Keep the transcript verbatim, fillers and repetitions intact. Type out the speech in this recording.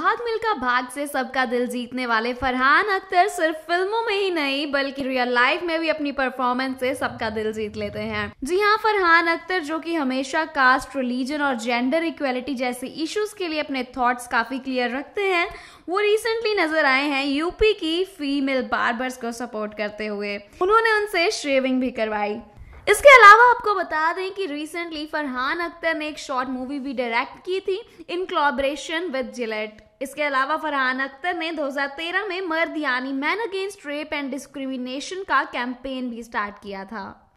भाग मिल्खा भाग से सबका दिल जीतने वाले फरहान अख्तर सिर्फ फिल्मों में ही नहीं बल्कि रियल लाइफ में भी अपनी परफॉर्मेंस से सबका दिल जीत लेते हैं। जी हाँ, फरहान अख्तर जो कि हमेशा कास्ट, रिलीजन और जेंडर इक्वेलिटी जैसे इश्यूज के लिए अपने थॉट्स काफी क्लियर रखते हैं, वो रिसेंटली नजर आए हैं यूपी की फीमेल बार्बर्स को सपोर्ट करते हुए। उन्होंने उनसे शेविंग भी करवाई। इसके अलावा आपको बता दें कि रिसेंटली फरहान अख्तर ने एक शॉर्ट मूवी भी डायरेक्ट की थी इन कोलैबोरेशन विद जिलेट। इसके अलावा फरहान अख्तर ने दो हज़ार तेरह में मर्द यानी man against rape and discrimination का कैंपेन भी स्टार्ट किया था।